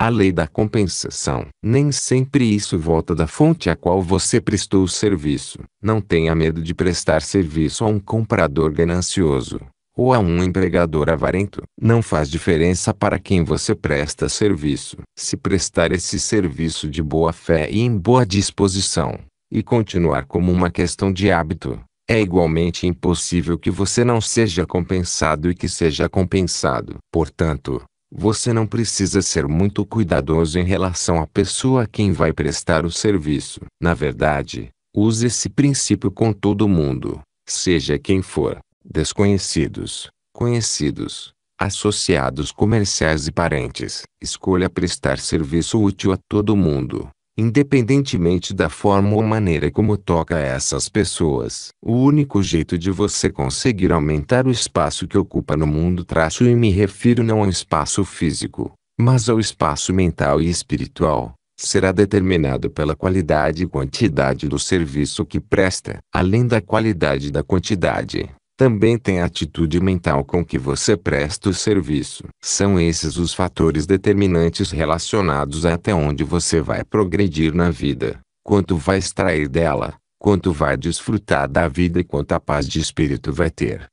A lei da compensação. Nem sempre isso volta da fonte a qual você prestou o serviço. Não tenha medo de prestar serviço a um comprador ganancioso, ou a um empregador avarento. Não faz diferença para quem você presta serviço. Se prestar esse serviço de boa fé e em boa disposição, e continuar como uma questão de hábito, é igualmente impossível que você não seja compensado e que seja compensado. Portanto, você não precisa ser muito cuidadoso em relação à pessoa a quem vai prestar o serviço. Na verdade, use esse princípio com todo mundo, seja quem for: desconhecidos, conhecidos, associados comerciais e parentes. Escolha prestar serviço útil a todo mundo, independentemente da forma ou maneira como toca a essas pessoas. O único jeito de você conseguir aumentar o espaço que ocupa no mundo e me refiro não ao espaço físico, mas ao espaço mental e espiritual, será determinado pela qualidade e quantidade do serviço que presta. Além da qualidade e da quantidade, também tem a atitude mental com que você presta o serviço. São esses os fatores determinantes relacionados a até onde você vai progredir na vida, quanto vai extrair dela, quanto vai desfrutar da vida e quanta paz de espírito vai ter.